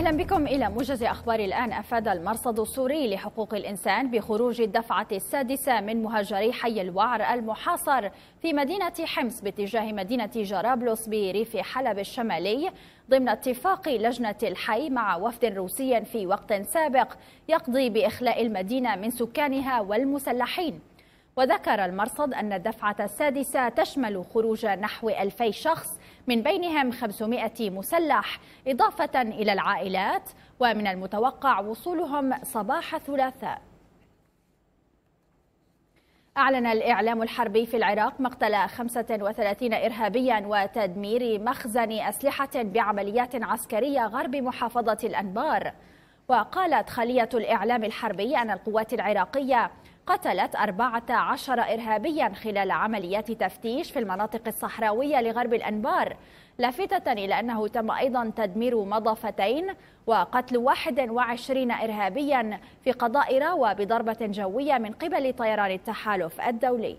أهلا بكم إلى موجز أخبار الآن. أفاد المرصد السوري لحقوق الإنسان بخروج الدفعة السادسة من مهاجري حي الوعر المحاصر في مدينة حمص باتجاه مدينة جرابلس بريف حلب الشمالي ضمن اتفاق لجنة الحي مع وفد روسي في وقت سابق يقضي بإخلاء المدينة من سكانها والمسلحين. وذكر المرصد أن الدفعة السادسة تشمل خروج نحو 2000 شخص من بينهم 500 مسلح إضافة إلى العائلات، ومن المتوقع وصولهم صباح الثلاثاء. أعلن الإعلام الحربي في العراق مقتل 35 إرهابيا وتدمير مخزن أسلحة بعمليات عسكرية غرب محافظة الانبار. وقالت خلية الإعلام الحربي أن القوات العراقية قتلت 14 إرهابيا خلال عمليات تفتيش في المناطق الصحراوية لغرب الأنبار، لافتة إلى أنه تم أيضا تدمير مضافتين وقتل 21 إرهابيا في قضاء راوة بضربة جوية من قبل طيران التحالف الدولي.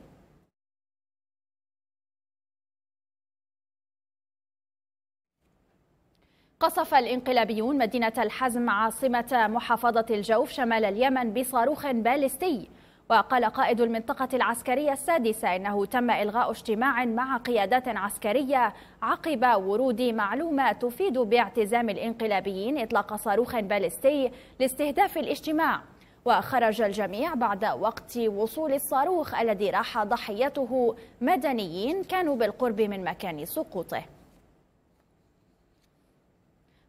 قصف الانقلابيون مدينة الحزم عاصمة محافظة الجوف شمال اليمن بصاروخ باليستي. وقال قائد المنطقة العسكرية السادسة إنه تم إلغاء اجتماع مع قيادات عسكرية عقب ورود معلومة تفيد باعتزام الانقلابيين إطلاق صاروخ باليستي لاستهداف الاجتماع، وخرج الجميع بعد وقت وصول الصاروخ الذي راح ضحيته مدنيين كانوا بالقرب من مكان سقوطه.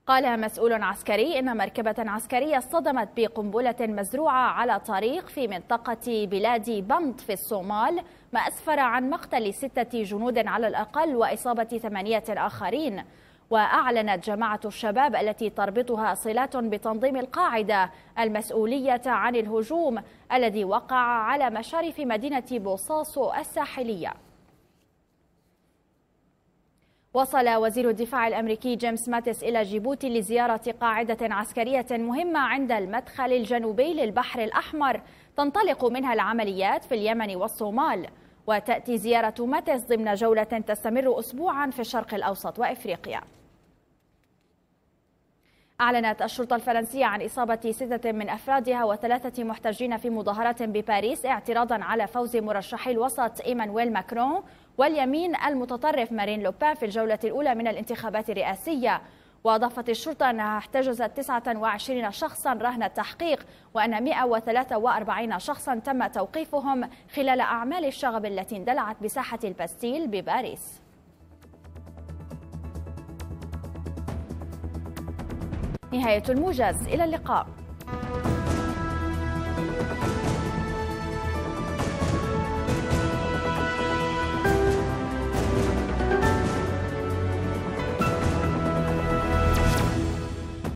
قال مسؤول عسكري إن مركبة عسكرية اصطدمت بقنبلة مزروعة على طريق في منطقة بلاد بانت في الصومال، ما أسفر عن مقتل 6 جنود على الأقل وإصابة 8 آخرين. وأعلنت جماعة الشباب التي تربطها صلات بتنظيم القاعدة المسؤولية عن الهجوم الذي وقع على مشارف مدينة بوساسو الساحلية. وصل وزير الدفاع الأمريكي جيمس ماتس إلى جيبوتي لزيارة قاعدة عسكرية مهمة عند المدخل الجنوبي للبحر الأحمر تنطلق منها العمليات في اليمن والصومال. وتأتي زيارة ماتس ضمن جولة تستمر أسبوعا في الشرق الأوسط وإفريقيا. أعلنت الشرطة الفرنسية عن إصابة 6 من أفرادها و3 محتجين في مظاهرات بباريس اعتراضا على فوز مرشحي الوسط إيمانويل ماكرون واليمين المتطرف مارين لوبان في الجولة الأولى من الانتخابات الرئاسية. وأضافت الشرطة أنها احتجزت 29 شخصا رهن التحقيق، وأن 143 شخصا تم توقيفهم خلال أعمال الشغب التي اندلعت بساحة الباستيل بباريس. نهاية الموجز، إلى اللقاء.